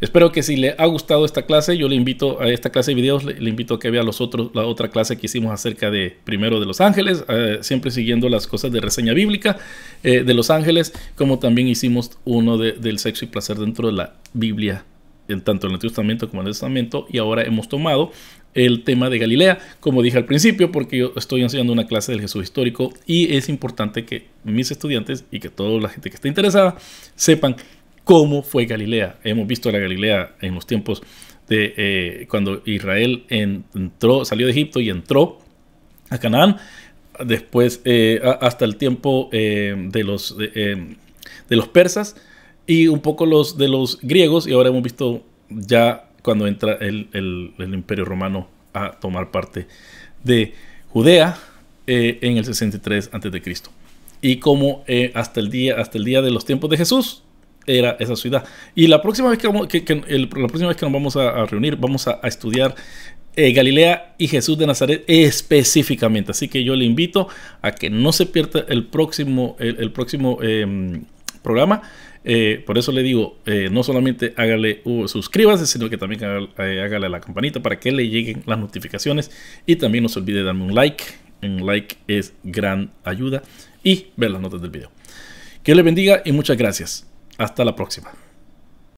Espero que si le ha gustado esta clase, yo le invito a esta clase de videos, le, le invito a que vea los otros, la otra clase que hicimos acerca de, primero de los ángeles, eh, siempre siguiendo las cosas de reseña bíblica eh, de los ángeles, como también hicimos uno de, del sexo y placer dentro de la Biblia, en tanto en el Antiguo Testamento como en el Nuevo Testamento, y ahora hemos tomado el tema de Galilea, como dije al principio, porque yo estoy enseñando una clase del Jesús histórico y es importante que mis estudiantes y que toda la gente que esté interesada sepan cómo fue Galilea. Hemos visto la Galilea en los tiempos de eh, cuando Israel en, entró, salió de Egipto y entró a Canaán, después eh, hasta el tiempo eh, de, los, de, eh, de los persas, y un poco los de los griegos, y ahora hemos visto ya cuando entra el, el, el Imperio Romano a tomar parte de Judea eh, en el sesenta y tres antes de Cristo, y como eh, hasta el día hasta el día de los tiempos de Jesús era esa ciudad. Y la próxima vez que, vamos, que, que el, la próxima vez que nos vamos a, a reunir, vamos a, a estudiar Eh, Galilea y Jesús de Nazaret específicamente, así que yo le invito a que no se pierda el próximo el, el próximo eh, programa. Eh, por eso le digo, eh, no solamente hágale uh, suscríbase, sino que también hágale, eh, hágale a la campanita para que le lleguen las notificaciones, y también no se olvide darme un like. Un like es gran ayuda, y ver las notas del video. Que Dios le bendiga y muchas gracias. Hasta la próxima.